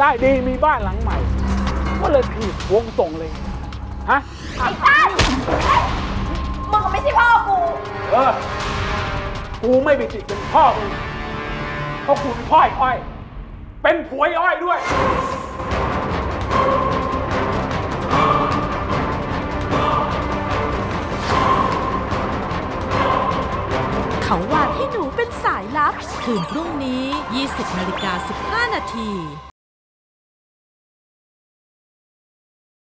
ได้ดีมีบ้านหลังใหม่ก็เลยผิดวงส่งเลยฮะไอ้ตั้มมึงไม่ใช่พ่อกูกูไม่ไปจิตเป็นพ่อมึงเพราะกูเป็นพ่ออ้อยเป็นผัวอ้อยด้วยเขาวาดให้หนูเป็นสายลับคืนพรุ่งนี้ 20:15 น.